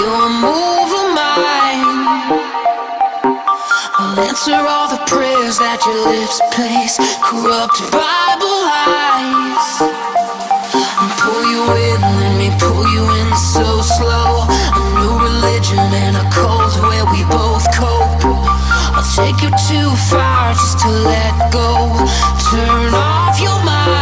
You are moving mine. I'll answer all the prayers that your lips place, corrupt Bible lies. I'll pull you in, let me pull you in so slow. A new religion and a cold where we both cope. I'll take you too far just to let go. Turn off your mind,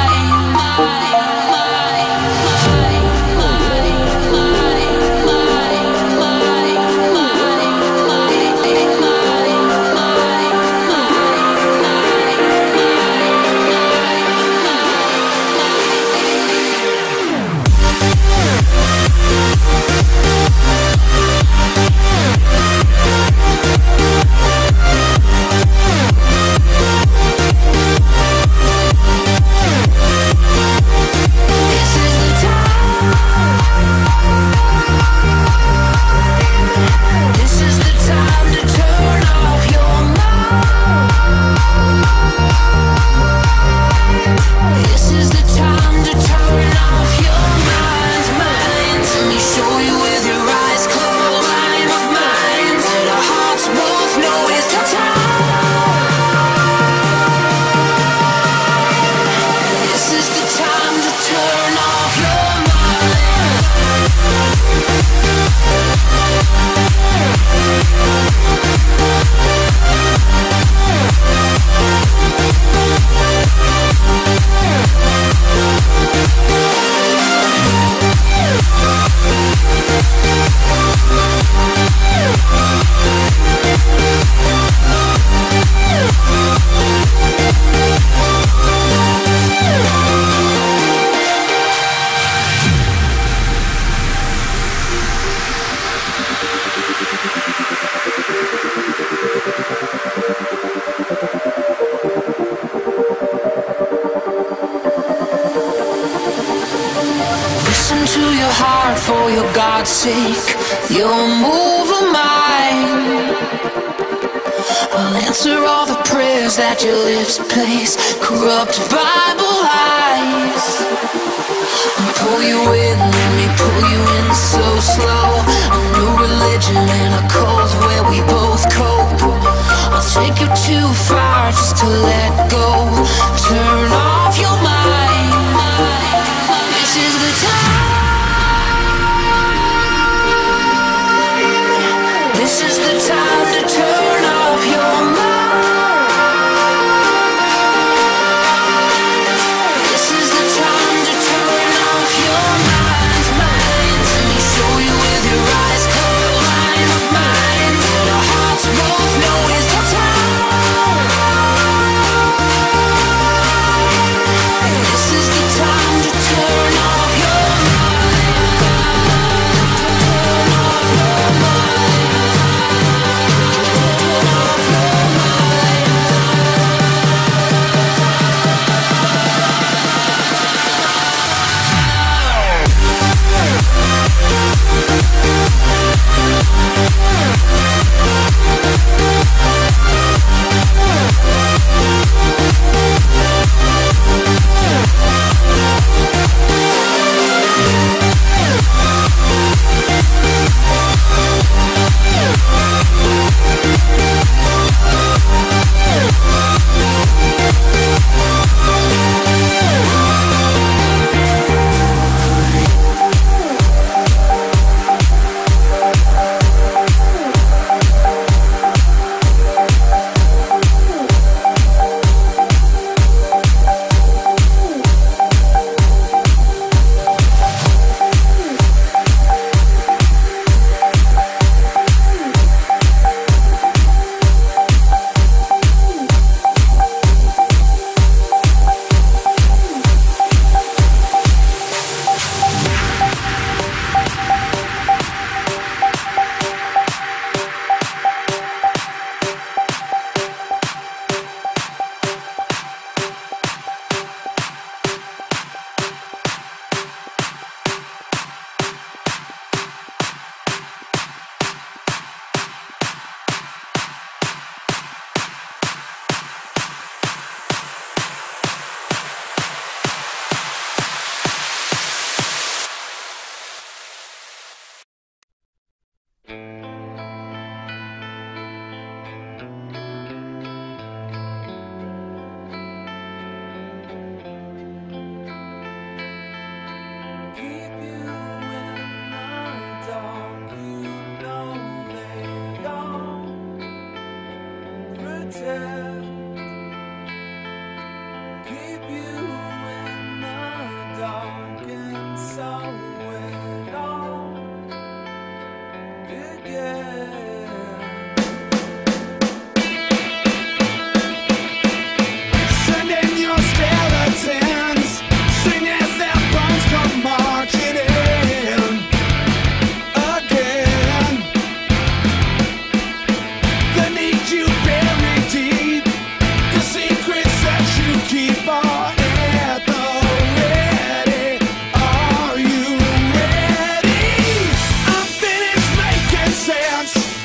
for your God's sake. You'll move a mine. I'll answer all the prayers that your lips place, corrupt Bible lies. I'll pull you in, let me pull you in so slow. A new religion and a cold where we both cope. I'll take you too far just to let go. Turn off your mind. This is the time. This is the time to turn off your mind. This is the time to turn off your mind. Let me show you with your eyes, color line of mine, that our hearts both know is the time. This is the time to turn off your mind. Turn off your mind. Dance.